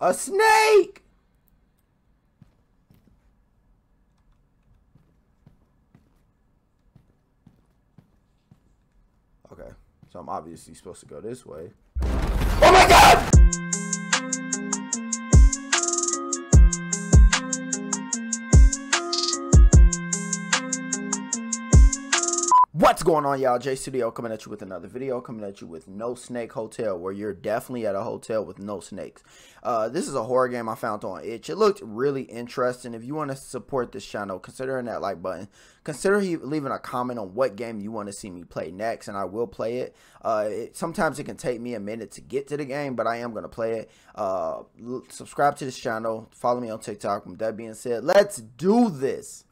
A snake! Okay, so I'm obviously supposed to go this way. Oh my God! What's going on, y'all? Jay Studio coming at you with another video, coming at you with No Snake Hotel, where you're definitely at a hotel with no snakes. This is a horror game I found on Itch. It looked really interesting. If you want to support this channel, consider that like button. Consider leaving a comment on what game you want to see me play next, and I will play it. Sometimes it can take me a minute to get to the game, but I am going to play it. Subscribe to this channel. Follow me on TikTok. With that being said, let's do this.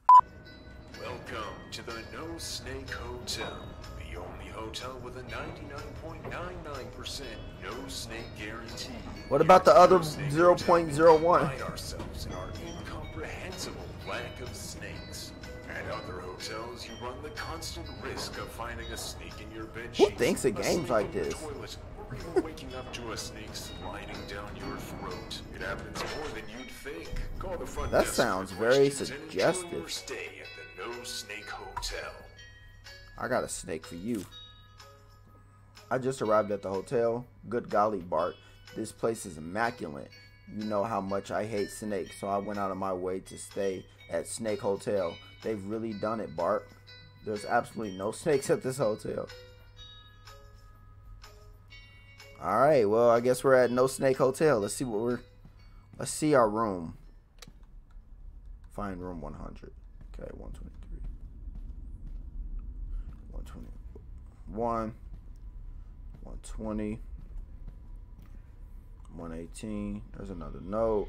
Welcome to the No Snake Hotel, the only hotel with a 99.99% no snake guarantee. What about the other 0.01? Ourselves in our incomprehensible lack of snakes. At other hotels, you run the constant risk of finding a snake in your bed sheets. Who thinks of games like this? Toilet, or even waking up to a snake sliding down your throat. It happens more than you'd think. Call the front desk. That sounds very suggestive. No Snake Hotel. I got a snake for you. I just arrived at the hotel. Good golly, Bart. This place is immaculate. You know how much I hate snakes, so I went out of my way to stay at Snake Hotel. They've really done it, Bart. There's absolutely no snakes at this hotel. Alright, well, I guess we're at No Snake Hotel. Let's see what we're... Let's see our room. Find room 100. Okay, 123. 121. 120. 118. There's another note.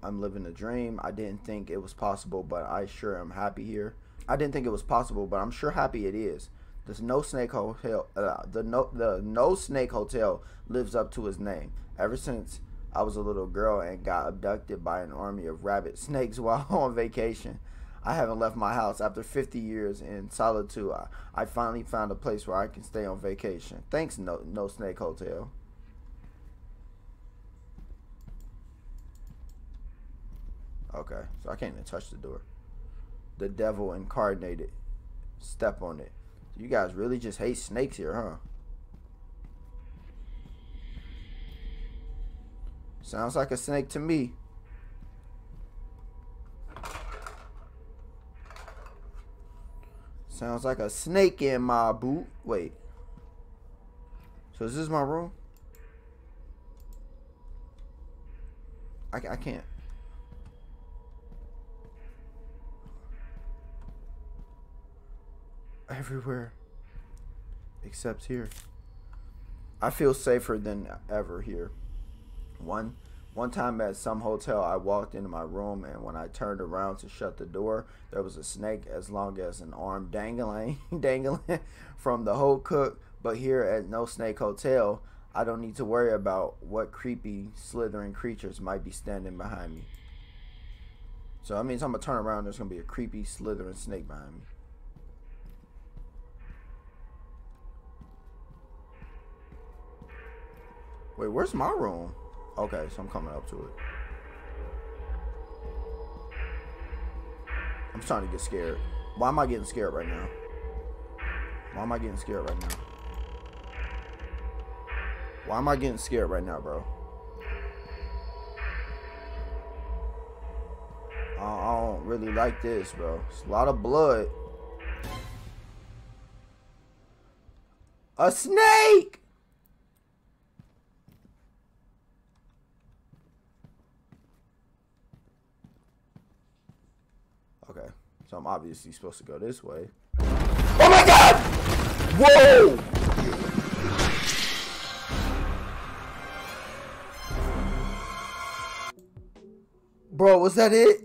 I'm living a dream. I didn't think it was possible, but I sure am happy here. I didn't think it was possible, but I'm sure happy it is. This No Snake Hotel, the No Snake Hotel lives up to its name. Ever since I was a little girl and got abducted by an army of rabbit snakes while on vacation, I haven't left my house. After 50 years in solitude, I finally found a place where I can stay on vacation. Thanks, No Snake Hotel. Okay, so I can't even touch the door. The devil incarnated. Step on it. You guys really just hate snakes here, huh? Sounds like a snake to me. Sounds like a snake in my boot. Wait. So is this my room? I can't. Everywhere. Except here. I feel safer than ever here. One time at some hotel, I walked into my room, and when I turned around to shut the door, there was a snake as long as an arm dangling from the whole cook. But here at No Snake Hotel, I don't need to worry about what creepy, slithering creatures might be standing behind me. So that means I'm going to turn around, there's going to be a creepy, slithering snake behind me. Wait, where's my room? Okay, so I'm coming up to it. I'm starting to get scared. Why am I getting scared right now? Why am I getting scared right now? Why am I getting scared right now, bro? I don't really like this, bro. It's a lot of blood. A snake! Okay, so I'm obviously supposed to go this way. Oh my God! Whoa! Bro, was that it?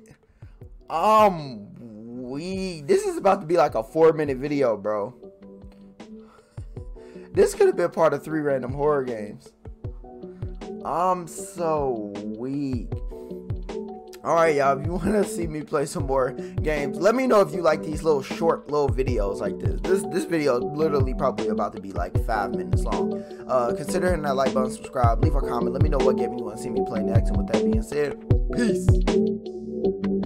This is about to be like a 4-minute video, bro. This could have been part of 3 random horror games. I'm so weak. Alright y'all, if you want to see me play some more games, let me know if you like these little short little videos like this. This video is literally probably about to be like 5 minutes long. Consider hitting that like button, subscribe, leave a comment, let me know what game you want to see me play next, and with that being said, peace.